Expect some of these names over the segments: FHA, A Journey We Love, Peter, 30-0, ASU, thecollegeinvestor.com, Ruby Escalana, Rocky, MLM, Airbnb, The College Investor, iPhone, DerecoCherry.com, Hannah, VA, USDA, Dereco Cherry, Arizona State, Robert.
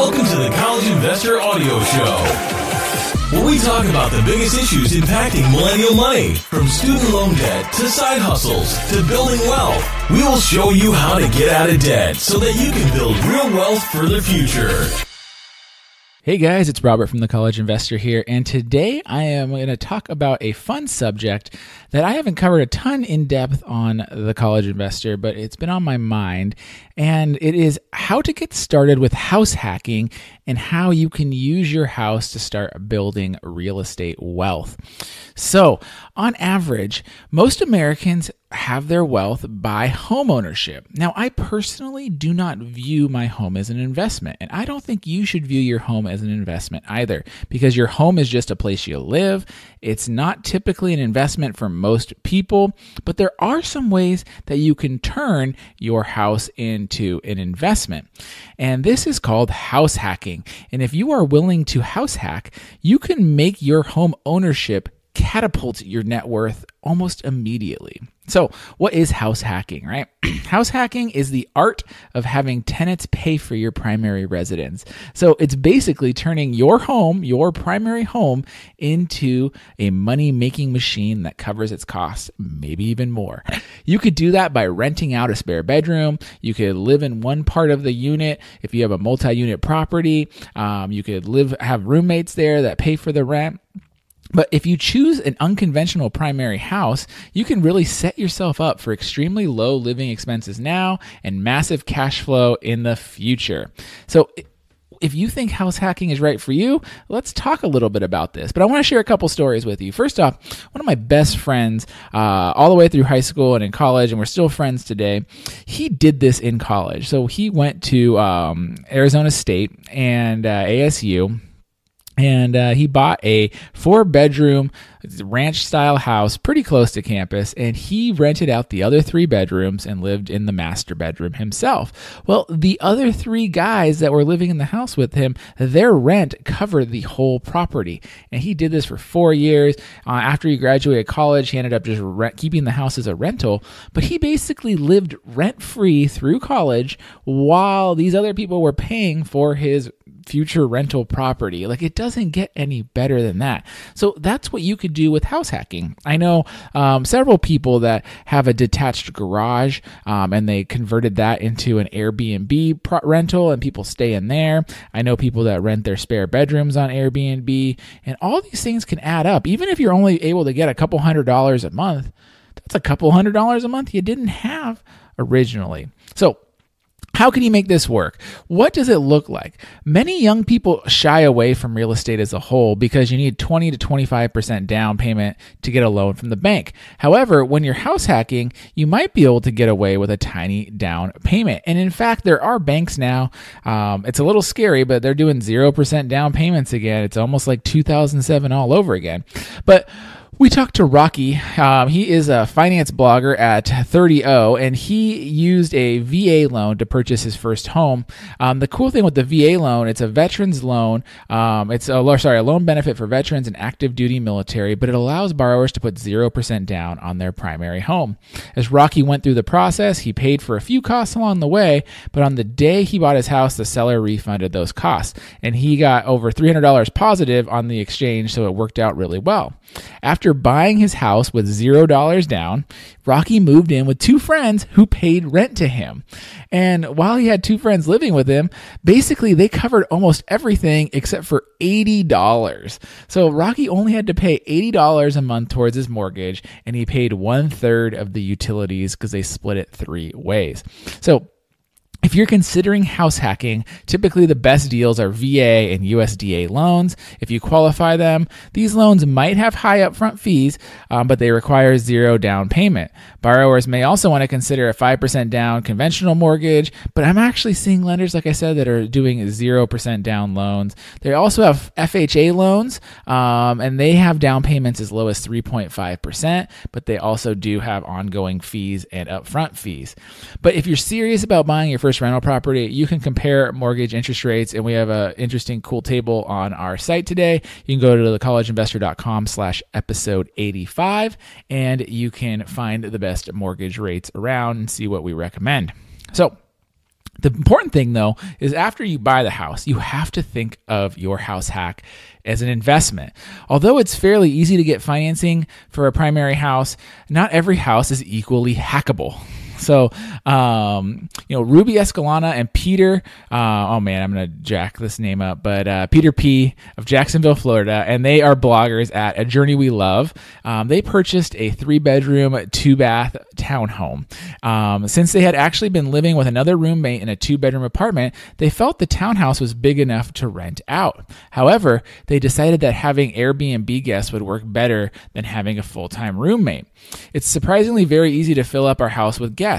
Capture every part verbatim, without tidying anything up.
Welcome to the College Investor Audio Show, where we talk about the biggest issues impacting millennial money, from student loan debt to side hustles to building wealth. We will show you how to get out of debt so that you can build real wealth for the future. Hey guys, it's Robert from The College Investor here, and today I am going to talk about a fun subject that I haven't covered a ton in depth on The College Investor, but it's been on my mind, and it is how to get started with house hacking and how you can use your house to start building real estate wealth. So, on average, most Americans have their wealth by homeownership. Now, I personally do not view my home as an investment, and I don't think you should view your home as an investment either, because your home is just a place you live. It's not typically an investment for most people, but there are some ways that you can turn your house into an investment, and this is called house hacking. And if you are willing to house hack, you can make your home ownership catapult your net worth almost immediately. So what is house hacking, right? House hacking is the art of having tenants pay for your primary residence. So it's basically turning your home, your primary home, into a money-making machine that covers its costs, maybe even more. You could do that by renting out a spare bedroom. You could live in one part of the unit if you have a multi-unit property. Um, you could live have roommates there that pay for the rent. But if you choose an unconventional primary house, you can really set yourself up for extremely low living expenses now and massive cash flow in the future. So if you think house hacking is right for you, let's talk a little bit about this. But I want to share a couple stories with you. First off, one of my best friends uh, all the way through high school and in college, and we're still friends today, he did this in college. So he went to um, Arizona State and uh, A S U. And uh, he bought a four-bedroom ranch-style house pretty close to campus, and he rented out the other three bedrooms and lived in the master bedroom himself. Well, the other three guys that were living in the house with him, their rent covered the whole property, and he did this for four years. Uh, after he graduated college, he ended up just rent- keeping the house as a rental, but he basically lived rent-free through college while these other people were paying for his future rental property. Like, it doesn't get any better than that. So that's what you could do with house hacking. I know um, several people that have a detached garage um, and they converted that into an Airbnb pro- rental and people stay in there. I know people that rent their spare bedrooms on Airbnb, and all these things can add up. Even if you're only able to get a couple hundred dollars a month, that's a couple hundred dollars a month you didn't have originally. So how can you make this work? What does it look like? Many young people shy away from real estate as a whole because you need twenty to twenty-five percent down payment to get a loan from the bank. However, when you're house hacking, you might be able to get away with a tiny down payment. And in fact, there are banks now. Um, it's a little scary, but they're doing zero percent down payments again. It's almost like two thousand seven all over again. But we talked to Rocky. Um, he is a finance blogger at thirty oh, and he used a V A loan to purchase his first home. Um, the cool thing with the V A loan, it's a veterans loan. Um, it's a, sorry, a loan benefit for veterans and active duty military, but it allows borrowers to put zero percent down on their primary home. As Rocky went through the process, he paid for a few costs along the way, but on the day he bought his house, the seller refunded those costs, and he got over three hundred dollars positive on the exchange, so it worked out really well. After buying his house with zero dollars down, Rocky moved in with two friends who paid rent to him. And while he had two friends living with him, basically they covered almost everything except for eighty dollars. So Rocky only had to pay eighty dollars a month towards his mortgage, and he paid one third of the utilities because they split it three ways. So if you're considering house hacking, typically the best deals are V A and U S D A loans. If you qualify them, these loans might have high upfront fees, um, but they require zero down payment. Borrowers may also want to consider a five percent down conventional mortgage, but I'm actually seeing lenders, like I said, that are doing zero percent down loans. They also have F H A loans, um, and they have down payments as low as three point five percent, but they also do have ongoing fees and upfront fees. But if you're serious about buying your first rental property, you can compare mortgage interest rates, and we have an interesting cool table on our site today. You can go to thecollegeinvestor.com slash episode 85 and you can find the best mortgage rates around and see what we recommend. So The important thing, though, is after you buy the house, you have to think of your house hack as an investment. Although it's fairly easy to get financing for a primary house, not every house is equally hackable. So, um, you know, Ruby Escalana and Peter, uh, oh man, I'm going to jack this name up, but uh, Peter P. of Jacksonville, Florida, and they are bloggers at A Journey We Love. Um, they purchased a three-bedroom, two-bath townhome. Um, since they had actually been living with another roommate in a two-bedroom apartment, they felt the townhouse was big enough to rent out. However, they decided that having Airbnb guests would work better than having a full-time roommate. It's surprisingly very easy to fill up our house with guests.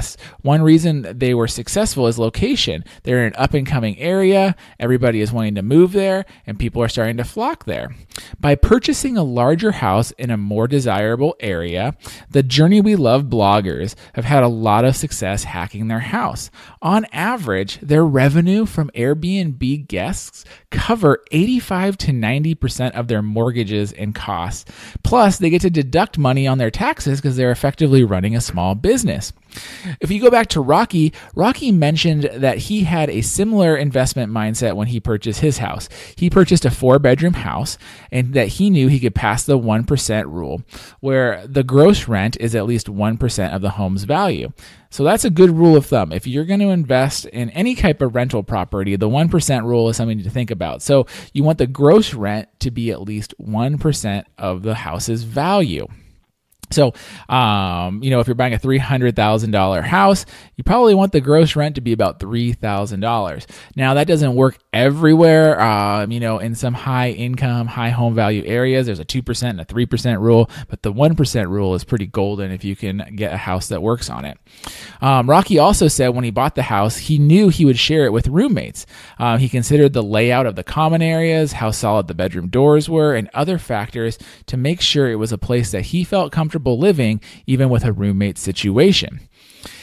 One reason they were successful is location. They're in an up-and-coming area, everybody is wanting to move there, and people are starting to flock there. By purchasing a larger house in a more desirable area, the Journey We Love bloggers have had a lot of success hacking their house. On average, their revenue from Airbnb guests cover eighty-five to ninety percent of their mortgages and costs. Plus, they get to deduct money on their taxes because they're effectively running a small business. If you go back to Rocky, Rocky mentioned that he had a similar investment mindset when he purchased his house. He purchased a four-bedroom house and that he knew he could pass the one percent rule, where the gross rent is at least one percent of the home's value. So that's a good rule of thumb. If you're going to invest in any type of rental property, the one percent rule is something to think about. So you want the gross rent to be at least one percent of the house's value. So, um, you know, if you're buying a three hundred thousand dollar house, you probably want the gross rent to be about three thousand dollars. Now, that doesn't work everywhere. Um, you know, in some high income, high home value areas, there's a two percent and a three percent rule, but the one percent rule is pretty golden if you can get a house that works on it. Um, Rocky also said when he bought the house, he knew he would share it with roommates. Uh, he considered the layout of the common areas, how solid the bedroom doors were, and other factors to make sure it was a place that he felt comfortable living, even with a roommate situation.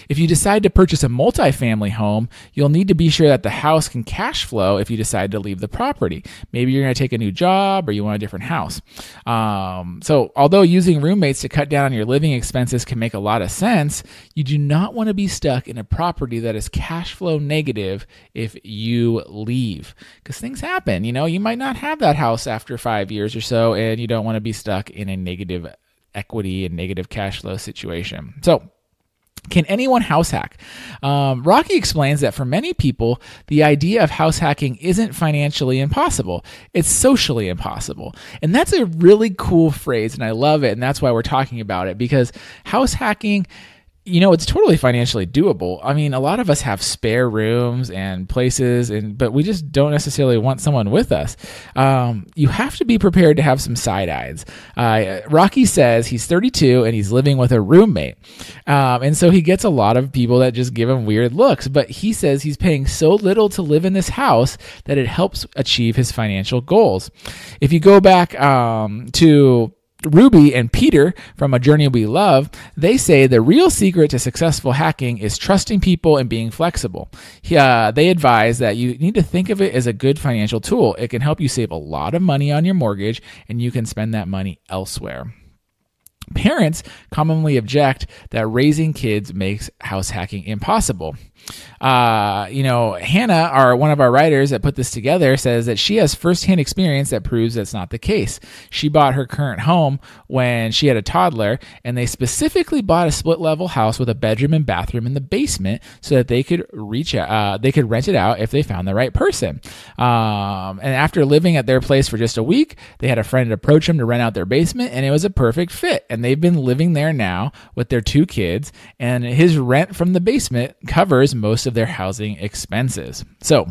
If you decide to purchase a multifamily home, you'll need to be sure that the house can cash flow if you decide to leave the property. Maybe you're going to take a new job or you want a different house. Um, so although using roommates to cut down on your living expenses can make a lot of sense, you do not want to be stuck in a property that is cash flow negative if you leave. Because things happen. You know, you might not have that house after five years or so, and you don't want to be stuck in a negative equity and negative cash flow situation. So, can anyone house hack? Um, Rocky explains that for many people, the idea of house hacking isn't financially impossible. It's socially impossible. And that's a really cool phrase, and I love it, and that's why we're talking about it, because house hacking, you know, it's totally financially doable. I mean, a lot of us have spare rooms and places, and but we just don't necessarily want someone with us. Um, you have to be prepared to have some side eyes. Uh, Rocky says he's thirty-two and he's living with a roommate. Um, and so he gets a lot of people that just give him weird looks, but he says he's paying so little to live in this house that it helps achieve his financial goals. If you go back um, to Ruby and Peter from A Journey We Love, they say the real secret to successful hacking is trusting people and being flexible. Uh, they advise that you need to think of it as a good financial tool. It can help you save a lot of money on your mortgage, and you can spend that money elsewhere. Parents commonly object that raising kids makes house hacking impossible. Uh, you know, Hannah, our, one of our writers that put this together, says that she has firsthand experience that proves that's not the case. She bought her current home when she had a toddler, and they specifically bought a split-level house with a bedroom and bathroom in the basement so that they could reach, uh, they could rent it out if they found the right person. Um, and after living at their place for just a week, they had a friend approach them to rent out their basement, and it was a perfect fit. And they've been living there now with their two kids, and his rent from the basement covers most of their housing expenses. So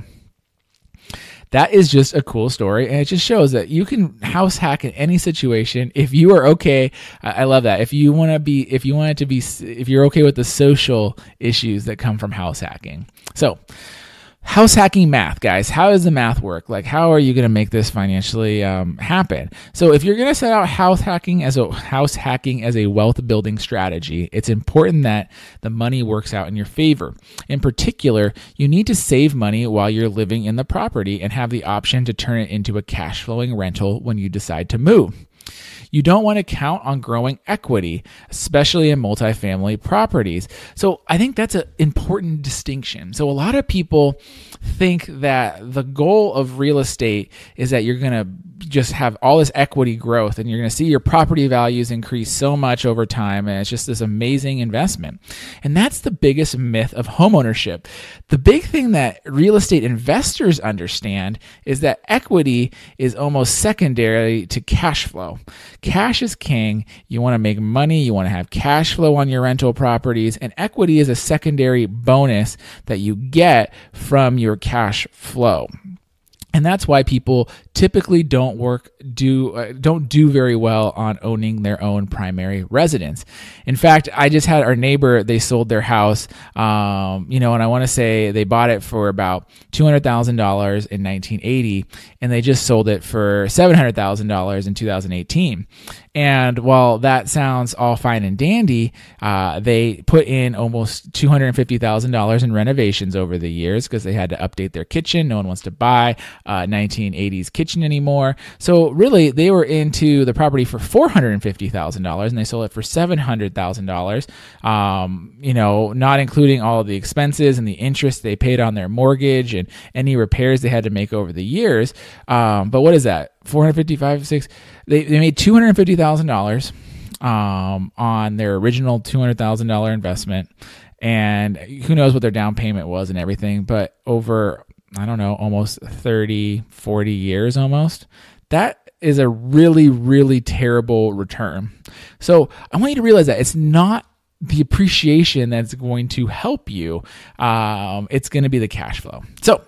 that is just a cool story, and it just shows that you can house hack in any situation if you are okay. I love that. If you want to be, if you want it to be, if you're okay with the social issues that come from house hacking. So, house hacking math, guys. How does the math work? Like, how are you going to make this financially um, happen? So, if you're going to set out house hacking as a house hacking as a wealth building strategy, it's important that the money works out in your favor. In particular, you need to save money while you're living in the property and have the option to turn it into a cash flowing rental when you decide to move. You don't want to count on growing equity, especially in multifamily properties. So I think that's an important distinction. So a lot of people think that the goal of real estate is that you're going to just have all this equity growth and you're going to see your property values increase so much over time, and it's just this amazing investment. And that's the biggest myth of homeownership. The big thing that real estate investors understand is that equity is almost secondary to cash flow. Cash is king. You want to make money. You want to have cash flow on your rental properties, and equity is a secondary bonus that you get from your cash flow. And that's why people typically don't work do uh, don't do very well on owning their own primary residence. In fact, I just had our neighbor, they sold their house, um, you know, and I want to say they bought it for about two hundred thousand dollars in nineteen eighty, and they just sold it for seven hundred thousand dollars in two thousand eighteen. And while that sounds all fine and dandy, uh, they put in almost two hundred fifty thousand dollars in renovations over the years because they had to update their kitchen. No one wants to buy Uh, nineteen eighties kitchen anymore. So really, they were into the property for four hundred fifty thousand dollars, and they sold it for seven hundred thousand dollars, um, you know, not including all of the expenses and the interest they paid on their mortgage and any repairs they had to make over the years. Um, but what is that? four hundred fifty-five, six They, they made two hundred fifty thousand dollars um, on their original two hundred thousand dollars investment, and who knows what their down payment was and everything, but over I don't know, almost thirty, forty years almost. That is a really, really terrible return. So I want you to realize that it's not the appreciation that's going to help you. Um, it's going to be the cash flow. So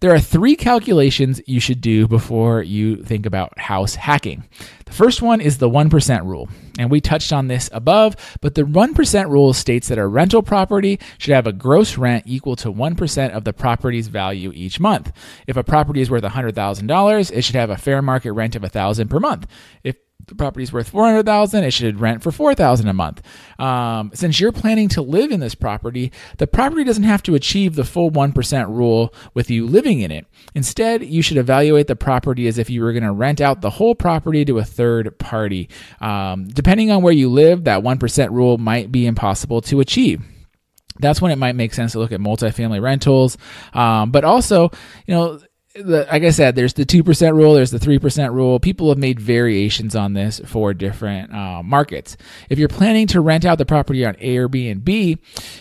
there are three calculations you should do before you think about house hacking. The first one is the one percent rule. And we touched on this above, but the one percent rule states that a rental property should have a gross rent equal to one percent of the property's value each month. If a property is worth one hundred thousand dollars, it should have a fair market rent of one thousand dollars per month. If the property is worth four hundred thousand dollars, it should rent for four thousand dollars a month. Um, since you're planning to live in this property, the property doesn't have to achieve the full one percent rule with you living in it. Instead, you should evaluate the property as if you were going to rent out the whole property to a third party. Um, depending on where you live, that one percent rule might be impossible to achieve. That's when it might make sense to look at multifamily rentals. Um, but also, you know, like I said, there's the two percent rule, there's the three percent rule. People have made variations on this for different uh, markets. If you're planning to rent out the property on Airbnb,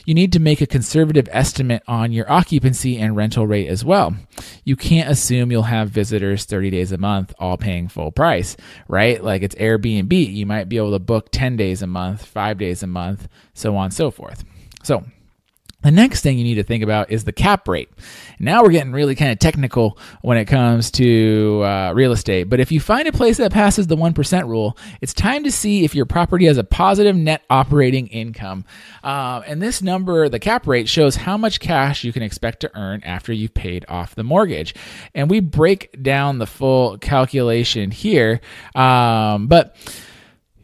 you need to make a conservative estimate on your occupancy and rental rate as well. You can't assume you'll have visitors thirty days a month all paying full price, right? Like it's Airbnb. You might be able to book ten days a month, five days a month, so on and so forth. So the next thing you need to think about is the cap rate. Now we're getting really kind of technical when it comes to uh, real estate. But if you find a place that passes the one percent rule, it's time to see if your property has a positive net operating income. Uh, and this number, the cap rate, shows how much cash you can expect to earn after you've paid off the mortgage. And we break down the full calculation here. Um, but,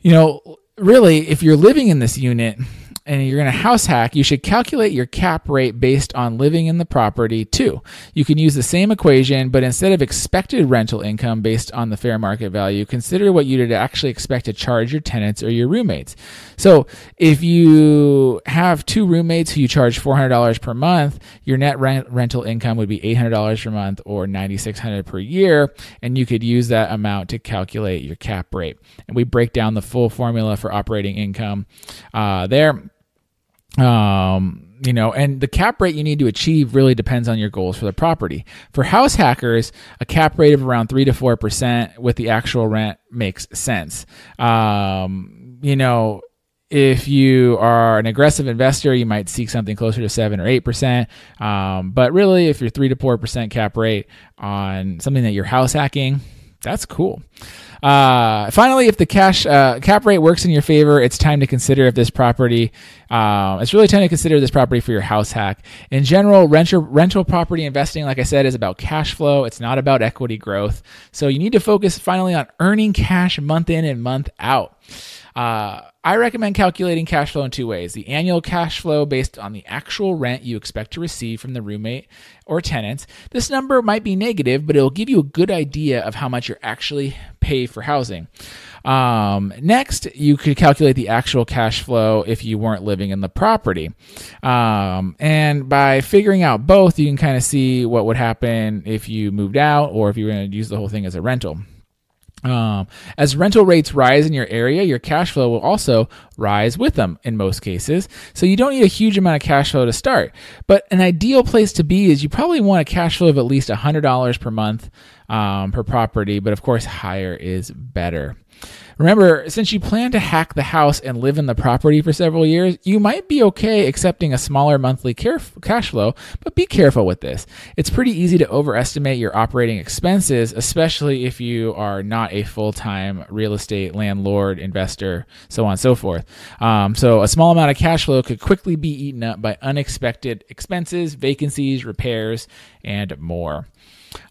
you know, really, if you're living in this unit and you're going to house hack, you should calculate your cap rate based on living in the property too. You can use the same equation, but instead of expected rental income based on the fair market value, consider what you'd actually expect to charge your tenants or your roommates. So if you have two roommates who you charge four hundred dollars per month, your net rent, rental income would be eight hundred dollars per month or nine thousand six hundred dollars per year, and you could use that amount to calculate your cap rate. And we break down the full formula for operating income uh, there. Um, you know, and the cap rate you need to achieve really depends on your goals for the property. For house hackers, a cap rate of around three to four percent with the actual rent makes sense. Um, you know, if you are an aggressive investor, you might seek something closer to seven or eight percent. Um, but really, if you're three to four percent cap rate on something that you're house hacking, that's cool. Uh, finally, if the cash uh, cap rate works in your favor, it's time to consider if this property, uh, it's really time to consider this property for your house hack. In general, rental, rental property investing, like I said, is about cash flow. It's not about equity growth. So you need to focus finally on earning cash month in and month out. Uh, I recommend calculating cash flow in two ways. The annual cash flow based on the actual rent you expect to receive from the roommate or tenants. This number might be negative, but it'll give you a good idea of how much you're actually paying pay for housing. Um, next, you could calculate the actual cash flow if you weren't living in the property. Um, and by figuring out both, you can kind of see what would happen if you moved out or if you were going to use the whole thing as a rental. Um, as rental rates rise in your area, your cash flow will also rise with them in most cases. So you don't need a huge amount of cash flow to start, but an ideal place to be is you probably want a cash flow of at least one hundred dollars per month um, per property, but of course higher is better. Remember, since you plan to hack the house and live in the property for several years, you might be okay accepting a smaller monthly cash flow, but be careful with this. It's pretty easy to overestimate your operating expenses, especially if you are not a full-time real estate landlord, investor, so on and so forth. Um, so a small amount of cash flow could quickly be eaten up by unexpected expenses, vacancies, repairs, and more.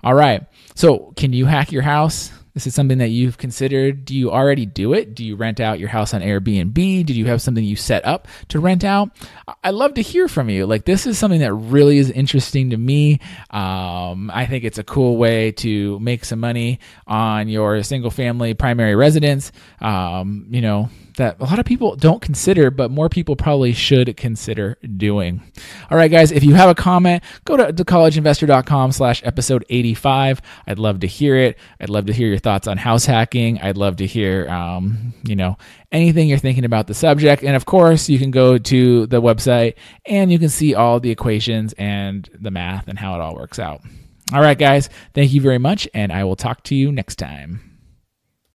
All right, so can you hack your house? This is something that you've considered. Do you already do it? Do you rent out your house on Airbnb? Did you have something you set up to rent out? I'd love to hear from you. Like, this is something that really is interesting to me. Um, I think it's a cool way to make some money on your single family primary residence. Um, you know, that a lot of people don't consider, but more people probably should consider doing. All right, guys, if you have a comment, go to the college investor dot com slash episode eighty-five. I'd love to hear it. I'd love to hear your thoughts on house hacking. I'd love to hear, um, you know, anything you're thinking about the subject. And of course, you can go to the website and you can see all the equations and the math and how it all works out. All right, guys, thank you very much. And I will talk to you next time.